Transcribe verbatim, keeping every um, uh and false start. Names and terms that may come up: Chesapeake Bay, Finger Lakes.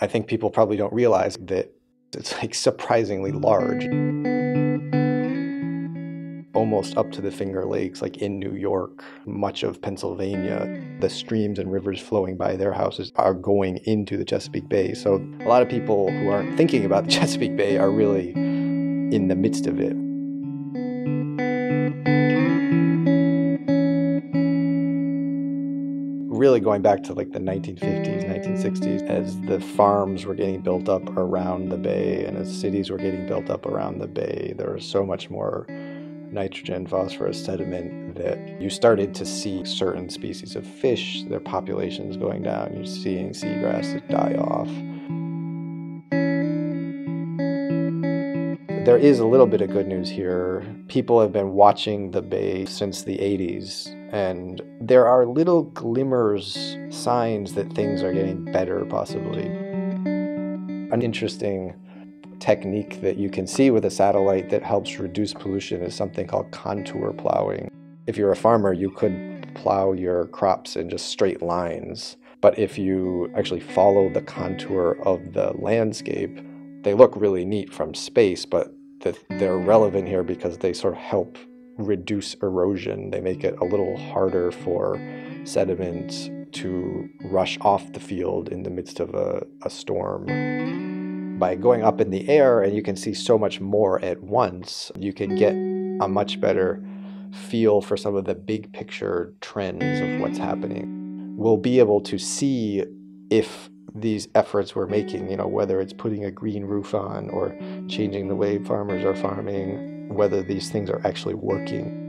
I think people probably don't realize that it's like surprisingly large. Almost up to the Finger Lakes, like in New York, much of Pennsylvania, the streams and rivers flowing by their houses are going into the Chesapeake Bay. So a lot of people who aren't thinking about the Chesapeake Bay are really in the midst of it. Really going back to like the nineteen fifties, nineteen sixties, as the farms were getting built up around the bay and as cities were getting built up around the bay, there was so much more nitrogen, phosphorus, sediment that you started to see certain species of fish, their populations going down. You're seeing seagrasses die off. There is a little bit of good news here. People have been watching the bay since the eighties, and there are little glimmers, signs that things are getting better, possibly. An interesting technique that you can see with a satellite that helps reduce pollution is something called contour plowing. If you're a farmer, you could plow your crops in just straight lines, but if you actually follow the contour of the landscape, they look really neat from space, but they're relevant here because they sort of help reduce erosion. They make it a little harder for sediment to rush off the field in the midst of a, a storm. By going up in the air, and you can see so much more at once, you can get a much better feel for some of the big picture trends of what's happening. We'll be able to see if these efforts we're making, you know, whether it's putting a green roof on or changing the way farmers are farming, whether these things are actually working.